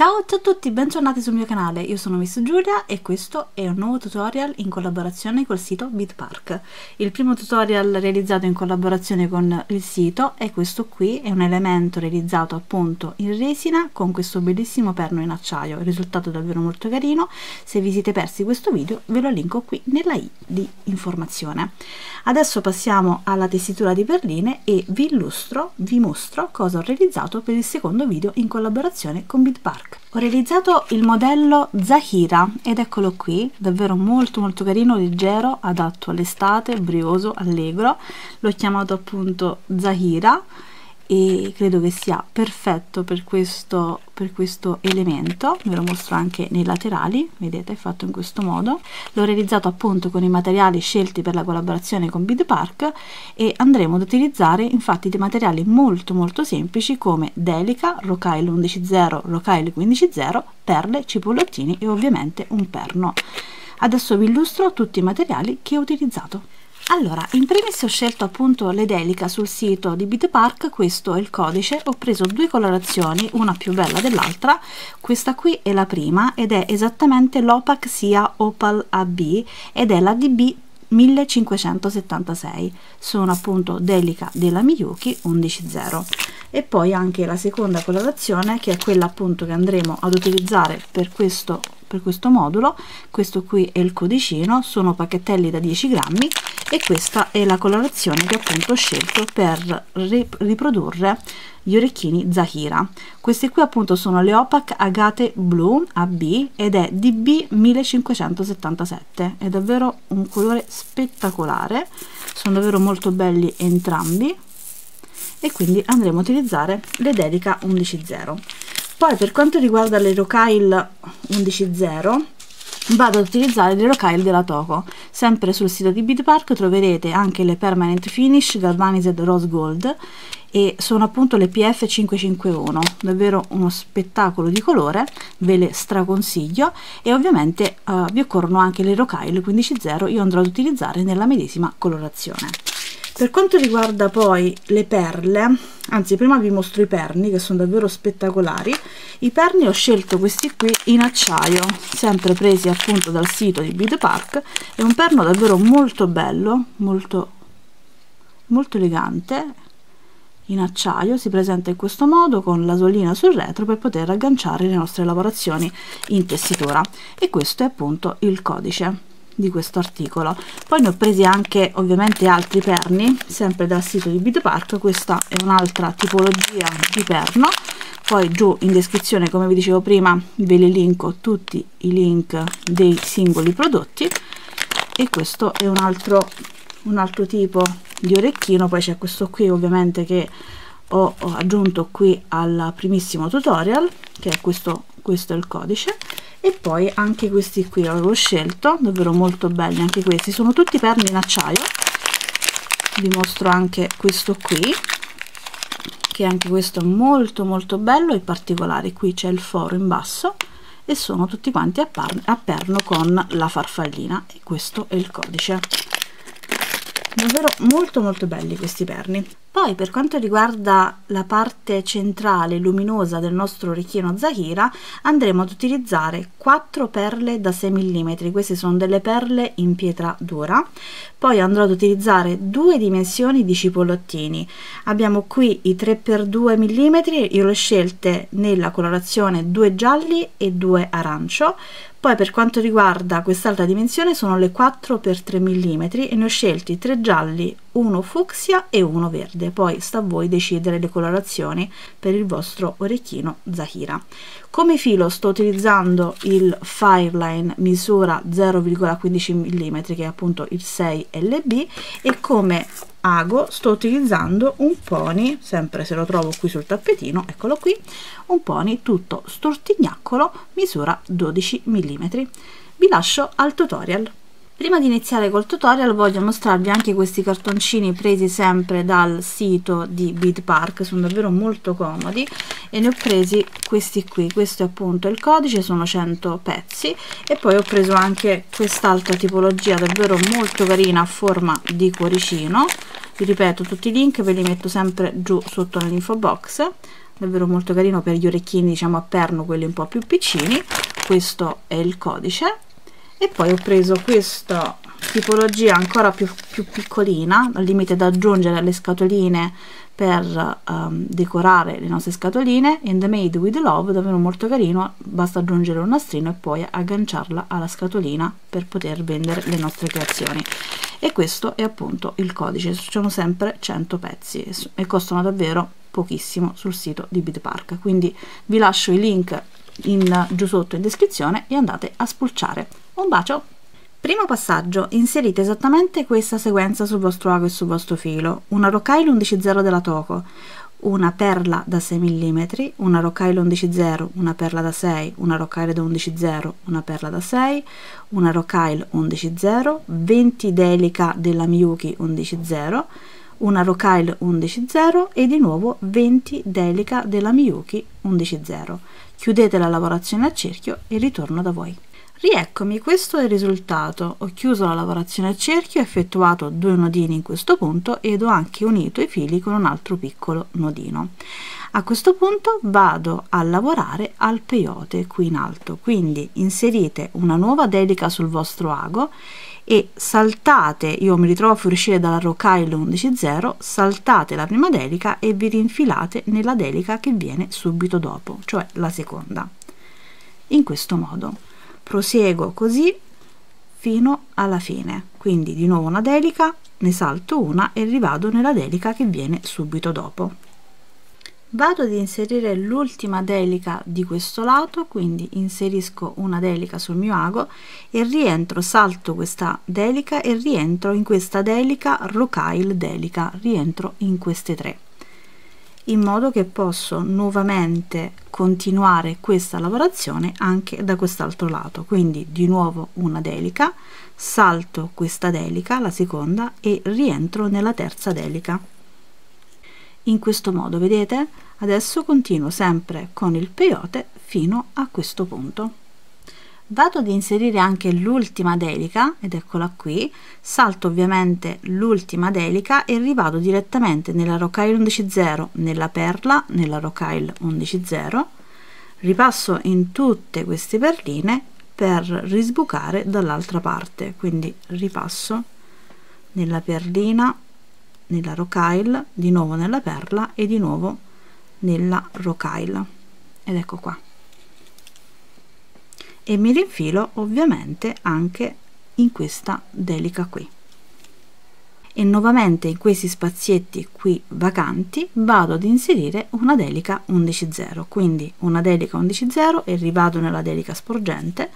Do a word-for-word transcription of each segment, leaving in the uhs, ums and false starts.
Ciao, ciao a tutti, bentornati sul mio canale, io sono Miss Giulia e questo è un nuovo tutorial in collaborazione col sito Beadpark. Il primo tutorial realizzato in collaborazione con il sito è questo qui, è un elemento realizzato appunto in resina con questo bellissimo perno in acciaio, il risultato è davvero molto carino. Se vi siete persi questo video ve lo linko qui nella i di informazione. Adesso passiamo alla tessitura di perline e vi illustro, vi mostro cosa ho realizzato per il secondo video in collaborazione con Beadpark. Ho realizzato il modello Zahira ed eccolo qui, davvero molto molto carino, leggero, adatto all'estate, brioso, allegro. L'ho chiamato appunto Zahira e credo che sia perfetto per questo, per questo elemento. Ve lo mostro anche nei laterali, vedete, è fatto in questo modo. L'ho realizzato appunto con i materiali scelti per la collaborazione con Beadpark e andremo ad utilizzare infatti dei materiali molto molto semplici come Delica, Rocaille undici zero, Rocaille quindici zero, perle, cipollottini e ovviamente un perno. Adesso vi illustro tutti i materiali che ho utilizzato. Allora, in primis ho scelto appunto le Delica sul sito di Beadpark, questo è il codice, ho preso due colorazioni, una più bella dell'altra, questa qui è la prima ed è esattamente l'Opac Sia Opal A B ed è la D B millecinquecentosettantasei, sono appunto Delica della Miyuki undici zero. E poi anche la seconda colorazione che è quella appunto che andremo ad utilizzare per questo, per questo modulo, questo qui è il codicino, sono pacchettelli da dieci grammi. E questa è la colorazione che appunto ho scelto per riprodurre gli orecchini Zahira. Queste qui appunto sono le Opac Agate Blu A B ed è D B millecinquecentosettantasette, è davvero un colore spettacolare, sono davvero molto belli entrambi e quindi andremo a utilizzare le Delica undici zero. Poi per quanto riguarda le Rocaille undici zero vado ad utilizzare le Rocaille della Toho. Sempre sul sito di Beadpark troverete anche le Permanent Finish Galvanized Rose Gold e sono appunto le P F cinquecentocinquantuno, davvero uno spettacolo di colore, ve le straconsiglio. E ovviamente eh, vi occorrono anche le Rocaille quindici zero, io andrò ad utilizzare nella medesima colorazione. Per quanto riguarda poi le perle, anzi prima vi mostro i perni che sono davvero spettacolari. I perni ho scelto questi qui in acciaio, sempre presi appunto dal sito di Beadpark, è un perno davvero molto bello, molto, molto elegante, in acciaio, si presenta in questo modo con la solina sul retro per poter agganciare le nostre lavorazioni in tessitura e questo è appunto il codice di questo articolo. Poi ne ho presi anche ovviamente altri perni sempre dal sito di Beadpark, questa è un'altra tipologia di perno. Poi giù in descrizione, come vi dicevo prima, ve li linko tutti i link dei singoli prodotti e questo è un altro, un altro tipo di orecchino. Poi c'è questo qui ovviamente che ho, ho aggiunto qui al primissimo tutorial, che è questo, questo è il codice. E poi anche questi qui avevo scelto, davvero molto belli anche questi, sono tutti perni in acciaio. Vi mostro anche questo qui, che anche questo è molto molto bello e particolare, qui c'è il foro in basso e sono tutti quanti a, a perno con la farfallina e questo è il codice. Davvero molto molto belli questi perni. Poi per quanto riguarda la parte centrale luminosa del nostro orecchino Zahira andremo ad utilizzare quattro perle da sei millimetri, queste sono delle perle in pietra dura. Poi andrò ad utilizzare due dimensioni di cipollottini, abbiamo qui i tre per due millimetri, io le ho scelte nella colorazione due gialli e due arancio. Poi per quanto riguarda quest'altra dimensione sono le quattro per tre millimetri e ne ho scelti tre gialli, uno fucsia e uno verde, poi sta a voi decidere le colorazioni per il vostro orecchino Zahira. Come filo sto utilizzando il Fireline misura zero virgola quindici millimetri che è appunto il sei L B e come ago sto utilizzando un pony, sempre se lo trovo qui sul tappetino, eccolo qui, un pony tutto stortignacolo misura dodici millimetri. Vi lascio al tutorial. Prima di iniziare col tutorial voglio mostrarvi anche questi cartoncini presi sempre dal sito di Beadpark, sono davvero molto comodi e ne ho presi questi qui, questo è appunto il codice, sono cento pezzi e poi ho preso anche quest'altra tipologia davvero molto carina a forma di cuoricino. Vi ripeto, tutti i link ve li metto sempre giù sotto nell'info box. davvero molto carino per gli orecchini, diciamo a perno, quelli un po' più piccini. Questo è il codice. E poi ho preso questa tipologia ancora più, più piccolina, al limite da aggiungere alle scatoline per um, decorare le nostre scatoline. And Made with Love, davvero molto carino, basta aggiungere un nastrino e poi agganciarla alla scatolina per poter vendere le nostre creazioni. E questo è appunto il codice, sono sempre cento pezzi e costano davvero pochissimo sul sito di Beadpark, quindi vi lascio i link in, giù sotto in descrizione e andate a spulciare. Un bacio! Primo passaggio, inserite esattamente questa sequenza sul vostro ago e sul vostro filo: una Rocaille undici zero della Toho, una perla da sei millimetri, una Rocaille undici zero, una perla da sei, una Rocaille da undici zero, una perla da sei, una Rocaille undici zero, venti Delica della Miyuki undici zero, una Rocaille undici zero e di nuovo venti Delica della Miyuki undici zero. Chiudete la lavorazione a cerchio e ritorno da voi. Rieccomi, questo è il risultato. Ho chiuso la lavorazione a cerchio, ho effettuato due nodini in questo punto ed ho anche unito i fili con un altro piccolo nodino. A questo punto vado a lavorare al peyote qui in alto, quindi inserite una nuova Delica sul vostro ago e saltate, io mi ritrovo a fuoriuscire dalla Rocaille undici zero, saltate la prima Delica e vi rinfilate nella Delica che viene subito dopo, cioè la seconda. In questo modo. Proseguo così fino alla fine, quindi di nuovo una Delica, ne salto una e rivado nella Delica che viene subito dopo. Vado ad inserire l'ultima Delica di questo lato, quindi inserisco una Delica sul mio ago e rientro, salto questa Delica e rientro in questa Delica, Rocaille Delica, rientro in queste tre, in modo che posso nuovamente continuare questa lavorazione anche da quest'altro lato. Quindi di nuovo una Delica, salto questa Delica, la seconda, e rientro nella terza Delica. In questo modo, vedete? Adesso continuo sempre con il peyote fino a questo punto. Vado ad inserire anche l'ultima Delica, ed eccola qui, salto ovviamente l'ultima Delica e rivado direttamente nella Rocaille undici zero, nella perla, nella Rocaille undici zero, ripasso in tutte queste perline per risbucare dall'altra parte, quindi ripasso nella perlina, nella Rocaille, di nuovo nella perla e di nuovo nella Rocaille, ed ecco qua. E mi rinfilo ovviamente anche in questa Delica qui e nuovamente in questi spazietti qui vacanti vado ad inserire una Delica undici zero, quindi una Delica undici zero e rivado nella Delica sporgente,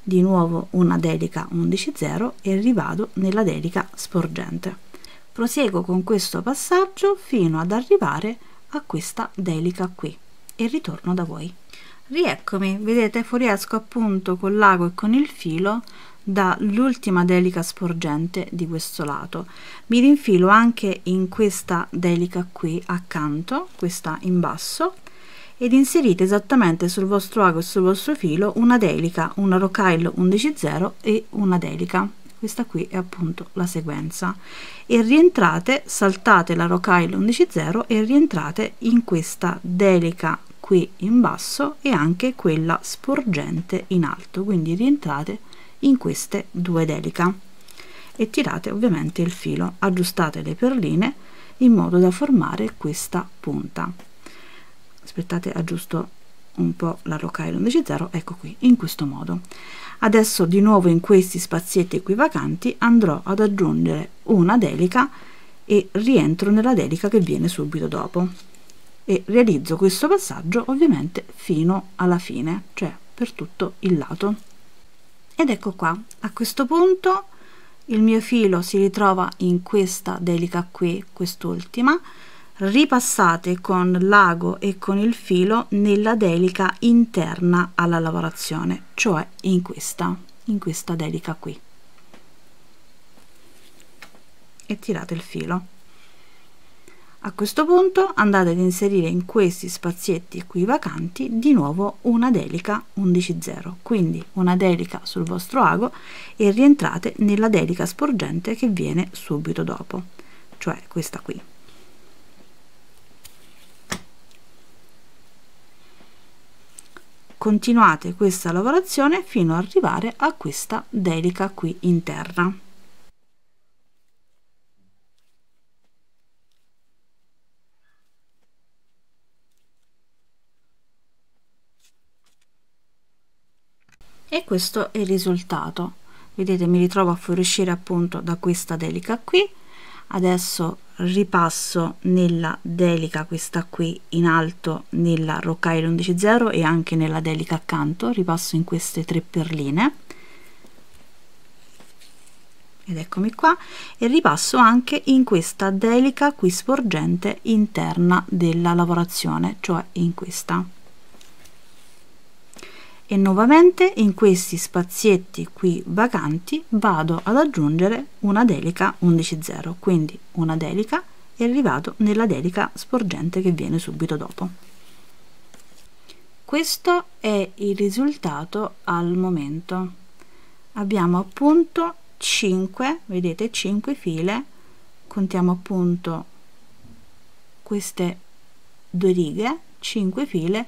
di nuovo una Delica undici zero e rivado nella Delica sporgente. Proseguo con questo passaggio fino ad arrivare a questa Delica qui e ritorno da voi. Rieccomi, vedete, fuoriesco appunto con l'ago e con il filo dall'ultima Delica sporgente di questo lato. Mi rinfilo anche in questa Delica qui accanto, questa in basso, ed inserite esattamente sul vostro ago e sul vostro filo una Delica, una Rocaille undici zero e una Delica. Questa qui è appunto la sequenza. E rientrate, saltate la Rocaille undici zero e rientrate in questa Delica qui in basso e anche quella sporgente in alto, quindi rientrate in queste due Delica e tirate ovviamente il filo, aggiustate le perline in modo da formare questa punta. Aspettate, aggiusto un po' la Rocaille undici zero, ecco qui, in questo modo. Adesso di nuovo in questi spazietti qui vacanti andrò ad aggiungere una Delica e rientro nella Delica che viene subito dopo. E realizzo questo passaggio ovviamente fino alla fine, cioè per tutto il lato. Ed ecco qua, a questo punto il mio filo si ritrova in questa Delica qui, quest'ultima, ripassate con l'ago e con il filo nella Delica interna alla lavorazione, cioè in questa, in questa Delica qui, e tirate il filo. A questo punto andate ad inserire in questi spazietti qui vacanti di nuovo una Delica undici zero, quindi una Delica sul vostro ago e rientrate nella Delica sporgente che viene subito dopo, cioè questa qui. Continuate questa lavorazione fino ad arrivare a questa delica qui in terra. E questo è il risultato. Vedete, mi ritrovo a fuoriuscire appunto da questa delica qui. Adesso ripasso nella delica, questa qui in alto, nella Rocaille undici zero e anche nella delica accanto, ripasso in queste tre perline ed eccomi qua, e ripasso anche in questa delica qui sporgente interna della lavorazione, cioè in questa, e nuovamente in questi spazietti qui vacanti vado ad aggiungere una delica undici zero, quindi una delica, e arrivato nella delica sporgente che viene subito dopo. Questo è il risultato al momento. Abbiamo appunto cinque, vedete, cinque file, contiamo appunto queste due righe, cinque file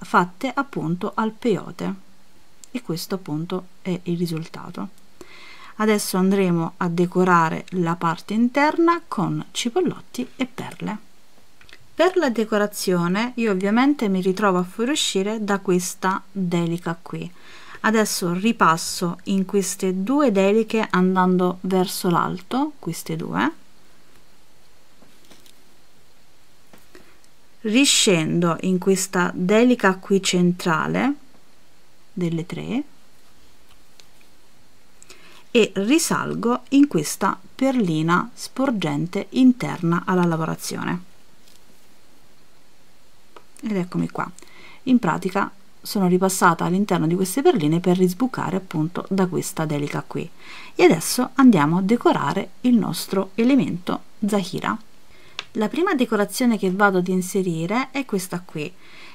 fatte appunto al peyote, e questo appunto è il risultato. Adesso andremo a decorare la parte interna con cipollotti e perle. Per la decorazione io ovviamente mi ritrovo a fuoriuscire da questa delica qui. Adesso ripasso in queste due deliche andando verso l'alto, queste due, riscendo in questa delica qui centrale delle tre e risalgo in questa perlina sporgente interna alla lavorazione, ed eccomi qua. In pratica sono ripassata all'interno di queste perline per risbucare appunto da questa delica qui, e adesso andiamo a decorare il nostro elemento Zahira. La prima decorazione che vado ad inserire è questa qui,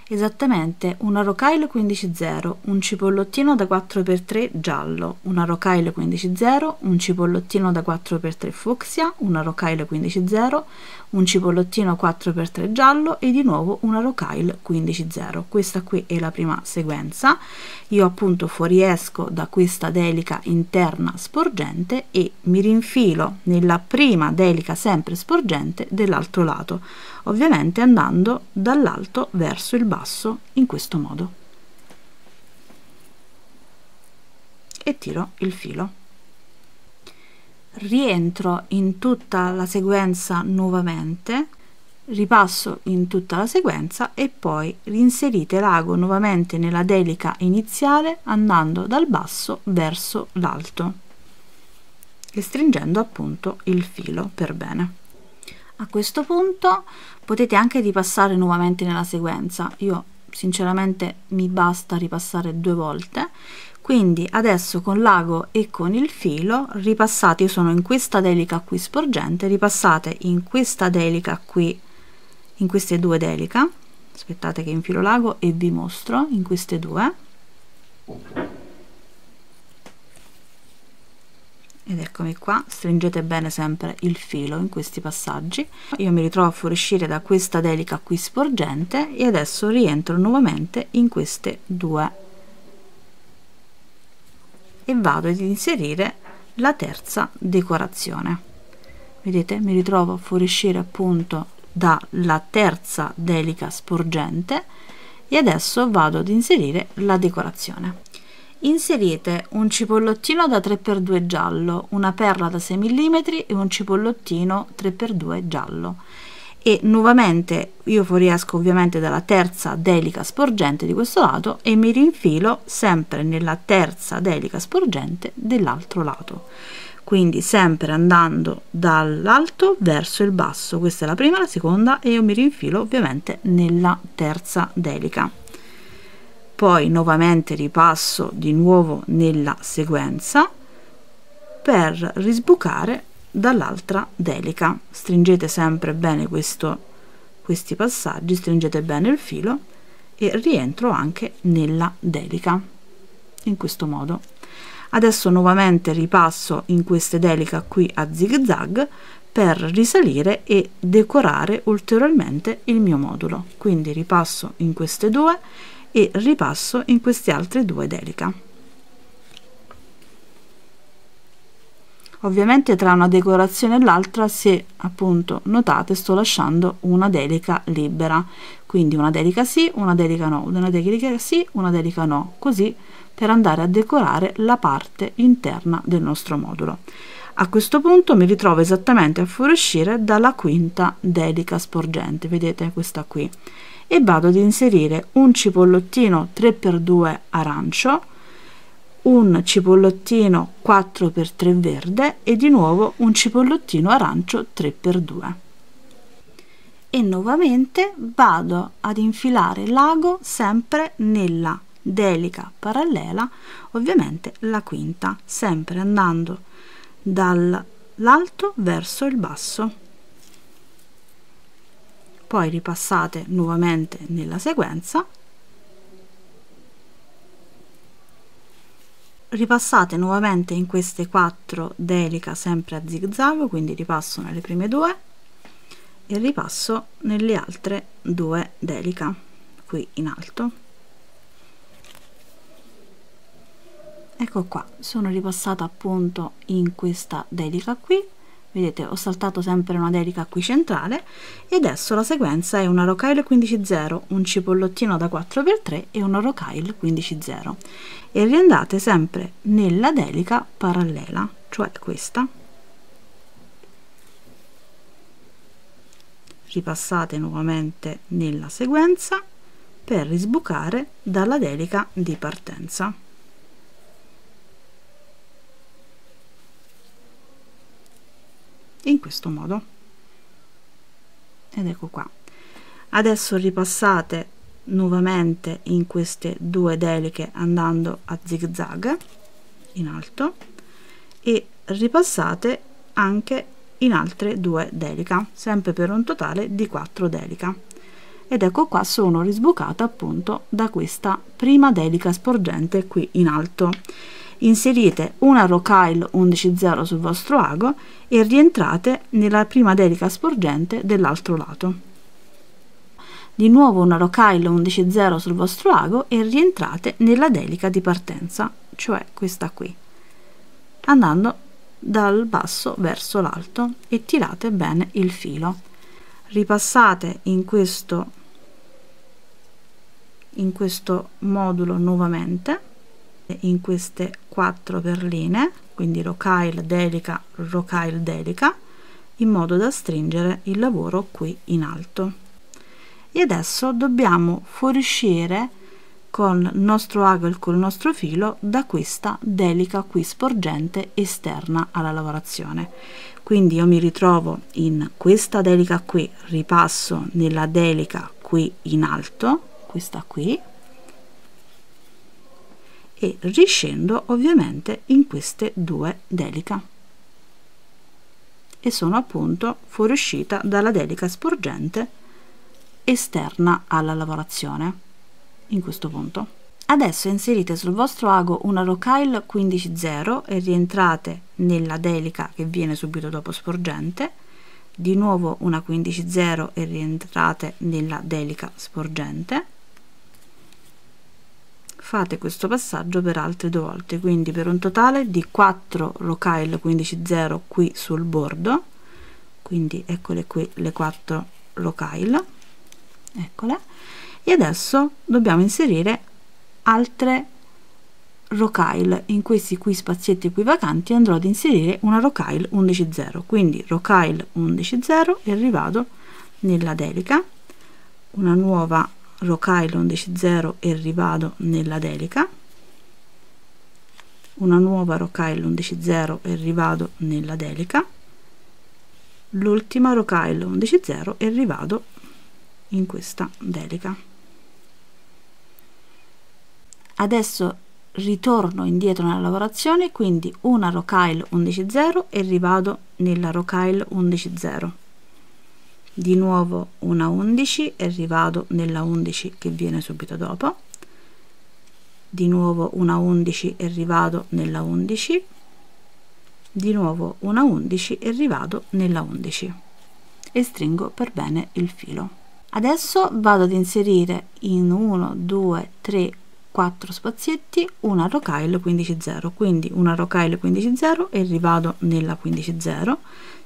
esattamente una Rocaille quindici zero, un cipollottino da quattro per tre giallo, una Rocaille quindici zero, un cipollottino da quattro per tre fucsia, una Rocaille quindici zero, un cipollottino quattro per tre giallo e di nuovo una Rocaille quindici zero. Questa qui è la prima sequenza. Io appunto fuoriesco da questa delica interna sporgente e mi rinfilo nella prima delica sempre sporgente dell'altro lato, ovviamente andando dall'alto verso il basso in questo modo, e tiro il filo. Rientro in tutta la sequenza nuovamente, ripasso in tutta la sequenza e poi reinserite l'ago nuovamente nella delica iniziale andando dal basso verso l'alto e stringendo appunto il filo per bene. A questo punto potete anche ripassare nuovamente nella sequenza, io sinceramente mi basta ripassare due volte, quindi adesso con l'ago e con il filo ripassate, io sono in questa delica qui sporgente, ripassate in questa delica qui, in queste due delica, aspettate che infilo l'ago e vi mostro, in queste due, ed eccomi qua, stringete bene sempre il filo in questi passaggi. Io mi ritrovo a fuoriuscire da questa delica qui sporgente e adesso rientro nuovamente in queste due e vado ad inserire la terza decorazione. Vedete, mi ritrovo a fuoriuscire appunto dalla terza delica sporgente e adesso vado ad inserire la decorazione. Inserite un cipollottino da tre per due giallo, una perla da sei millimetri e un cipollottino tre per due giallo, e nuovamente io fuoriesco ovviamente dalla terza delica sporgente di questo lato e mi rinfilo sempre nella terza delica sporgente dell'altro lato, quindi sempre andando dall'alto verso il basso. Questa è la prima, la seconda, e io mi rinfilo ovviamente nella terza delica. Poi nuovamente ripasso di nuovo nella sequenza per risbucare dall'altra delica, stringete sempre bene questo, questi passaggi, stringete bene il filo e rientro anche nella delica in questo modo. Adesso nuovamente ripasso in queste delica qui a zigzag per risalire e decorare ulteriormente il mio modulo, quindi ripasso in queste due e ripasso in queste altre due Delica. Ovviamente tra una decorazione e l'altra, se appunto notate, sto lasciando una Delica libera, quindi una Delica sì, una Delica no, una Delica sì, una Delica no, così per andare a decorare la parte interna del nostro modulo. A questo punto mi ritrovo esattamente a fuoriuscire dalla quinta Delica sporgente, vedete questa qui, e vado ad inserire un cipollottino tre per due arancio, un cipollottino quattro per tre verde e di nuovo un cipollottino arancio tre per due, e nuovamente vado ad infilare l'ago sempre nella Delica parallela, ovviamente la quinta, sempre andando dall'alto verso il basso, poi ripassate nuovamente nella sequenza, ripassate nuovamente in queste quattro Delica sempre a zigzag, quindi ripasso nelle prime due e ripasso nelle altre due Delica qui in alto. Ecco qua, sono ripassata appunto in questa Delica qui, vedete ho saltato sempre una Delica qui centrale, e adesso la sequenza è una Rocaille quindici zero, un cipollottino da quattro per tre e una Rocaille quindici zero, e riandate sempre nella Delica parallela, cioè questa, ripassate nuovamente nella sequenza per risbucare dalla Delica di partenza. In questo modo, ed ecco qua, adesso ripassate nuovamente in queste due Deliche andando a zigzag in alto e ripassate anche in altre due Delica, sempre per un totale di quattro Delica, ed ecco qua sono risbucata appunto da questa prima Delica sporgente qui in alto. Inserite una Rocaille undici zero sul vostro ago e rientrate nella prima Delica sporgente dell'altro lato. Di nuovo una Rocaille undici zero sul vostro ago e rientrate nella Delica di partenza, cioè questa qui, andando dal basso verso l'alto e tirate bene il filo. Ripassate in questo, in questo modulo nuovamente in queste quattro perline, quindi Rocaille, Delica, Rocaille, Delica, in modo da stringere il lavoro qui in alto. E adesso dobbiamo fuoriuscire con il nostro ago e col nostro filo da questa Delica qui sporgente esterna alla lavorazione. Quindi io mi ritrovo in questa Delica qui, ripasso nella Delica qui in alto, questa qui, e riscendo ovviamente in queste due Delica, e sono appunto fuoriuscita dalla Delica sporgente esterna alla lavorazione. In questo punto adesso inserite sul vostro ago una Rocaille quindici zero e rientrate nella Delica che viene subito dopo sporgente, di nuovo una quindici zero e rientrate nella Delica sporgente. Fate questo passaggio per altre due volte, quindi per un totale di quattro Rocaille quindici zero qui sul bordo, quindi eccole qui le quattro Rocaille, eccole, e adesso dobbiamo inserire altre Rocaille. In questi qui spazietti qui vacanti andrò ad inserire una Rocaille undici zero, quindi Rocaille undici zero e rivado nella Delica, una nuova Rocaille undici zero e rivado nella Delica, una nuova Rocaille undici zero e rivado nella Delica, l'ultima Rocaille undici zero e rivado in questa Delica. Adesso ritorno indietro nella lavorazione, quindi una Rocaille undici zero e rivado nella Rocaille undici zero, di nuovo una undici e rivado nella undici che viene subito dopo, di nuovo una undici e rivado nella undici, di nuovo una undici e rivado nella undici, e stringo per bene il filo. Adesso vado ad inserire in uno, due, tre, quattro spazietti una Rocaille quindici zero, quindi una Rocaille quindici zero e rivado nella quindici zero.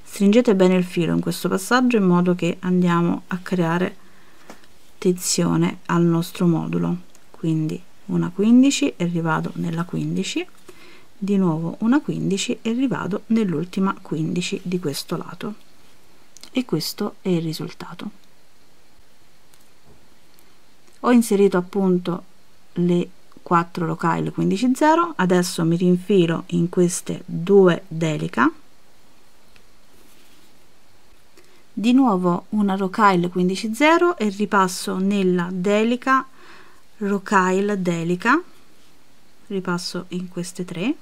Stringete bene il filo in questo passaggio in modo che andiamo a creare tensione al nostro modulo, quindi una quindici e rivado nella quindici, di nuovo una quindici e rivado nell'ultima quindici di questo lato, e questo è il risultato. Ho inserito appunto le quattro Rocaille quindici zero, adesso mi rinfilo in queste due Delica, di nuovo una Rocaille quindici zero e ripasso nella Delica Rocaille Delica, ripasso in queste tre,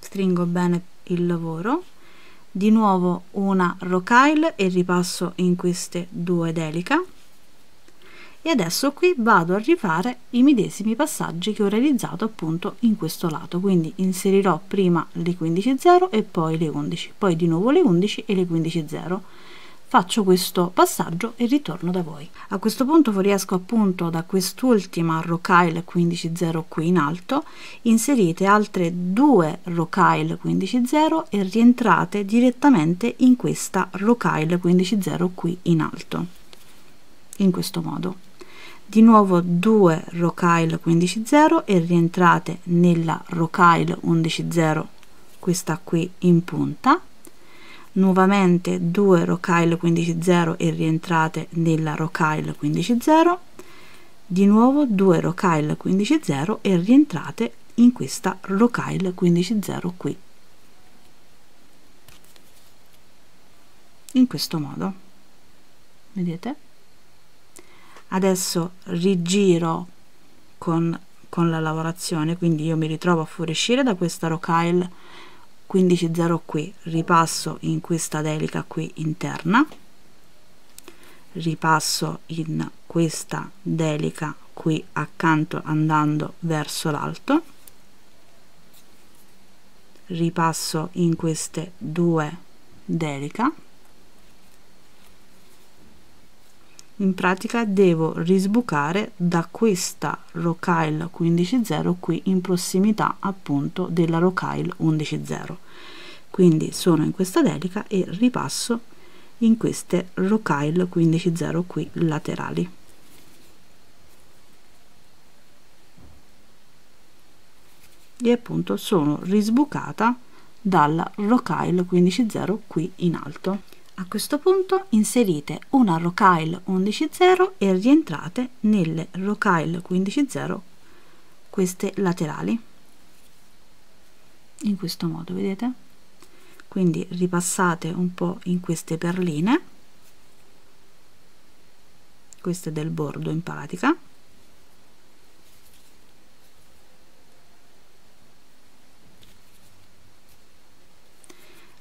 stringo bene il lavoro, di nuovo una Rocaille e ripasso in queste due Delica, e adesso qui vado a rifare i medesimi passaggi che ho realizzato appunto in questo lato, quindi inserirò prima le quindici zero e poi le undici, poi di nuovo le undici e le quindici zero. Faccio questo passaggio e ritorno da voi. A questo punto fuoriesco appunto da quest'ultima Rocaille quindici zero qui in alto, inserite altre due Rocaille quindici zero e rientrate direttamente in questa Rocaille quindici zero qui in alto, in questo modo. Di nuovo due Rocaille quindici zero e rientrate nella Rocaille undici zero, questa qui in punta, nuovamente due Rocaille quindici zero e rientrate nella Rocaille quindici zero, di nuovo due Rocaille quindici zero e rientrate in questa Rocaille quindici zero qui, in questo modo, vedete? Adesso rigiro con, con la lavorazione, quindi io mi ritrovo a fuoriuscire da questa Rocaille quindici zero qui, ripasso in questa Delica qui interna, ripasso in questa Delica qui accanto andando verso l'alto, ripasso in queste due Delica. In pratica devo risbucare da questa Rocaille quindici zero qui in prossimità appunto della Rocaille undici zero, quindi sono in questa Delica e ripasso in queste Rocaille quindici zero qui laterali. E appunto sono risbucata dalla Rocaille quindici zero qui in alto. A questo punto inserite una Rocaille undici zero e rientrate nelle Rocaille quindici zero, queste laterali, in questo modo, vedete? Quindi ripassate un po' in queste perline, queste del bordo in pratica,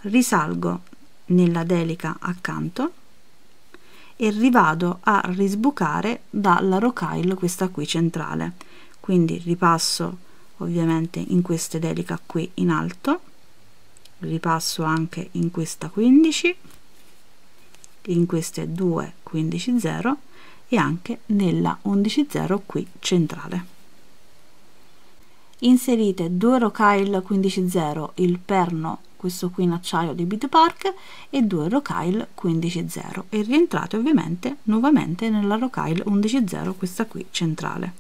risalgo nella Delica accanto e rivado a risbucare dalla Rocaille questa qui centrale, quindi ripasso ovviamente in queste Delica qui in alto, ripasso anche in questa quindici, in queste due quindici zero e anche nella undici zero qui centrale. Inserite due Rocaille quindici zero, il perno questo qui in acciaio di Beadpark, e due Rocaille quindici zero e rientrate ovviamente nuovamente nella Rocaille undici zero, questa qui centrale.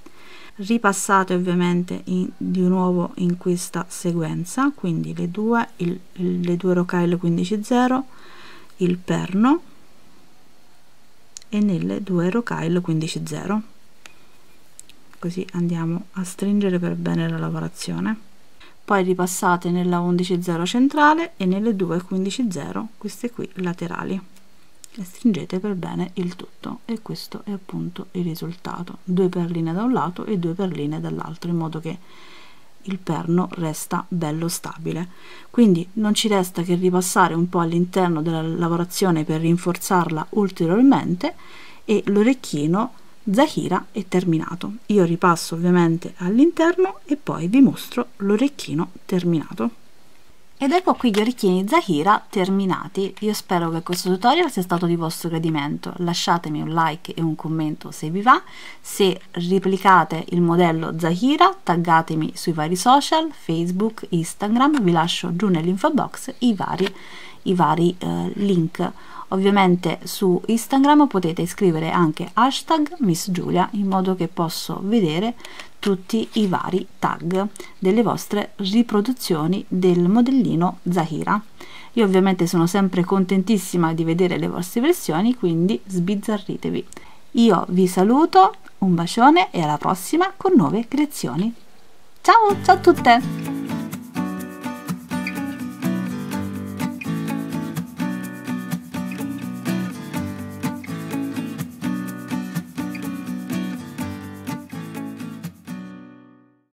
Ripassate ovviamente in, di nuovo in questa sequenza, quindi le due, il, le due Rocaille quindici zero, il perno e nelle due Rocaille quindici zero. Così andiamo a stringere per bene la lavorazione. Poi ripassate nella undici zero centrale e nelle due quindici zero, queste qui laterali, e stringete per bene il tutto, e questo è appunto il risultato: due perline da un lato e due perline dall'altro, in modo che il perno resta bello stabile. Quindi non ci resta che ripassare un po' all'interno della lavorazione per rinforzarla ulteriormente, e l'orecchino Zahira è terminato. Io ripasso ovviamente all'interno e poi vi mostro l'orecchino terminato. Ed ecco qui gli orecchini Zahira terminati. Io spero che questo tutorial sia stato di vostro gradimento, lasciatemi un like e un commento se vi va, se replicate il modello Zahira taggatemi sui vari social, Facebook, Instagram, vi lascio giù nell'info box i vari, i vari eh, link. Ovviamente su Instagram potete iscrivere anche hashtag Miss Giulia in modo che posso vedere tutti i vari tag delle vostre riproduzioni del modellino Zahira. Io ovviamente sono sempre contentissima di vedere le vostre versioni, quindi sbizzarritevi. Io vi saluto, un bacione e alla prossima con nuove creazioni. Ciao, ciao a tutte!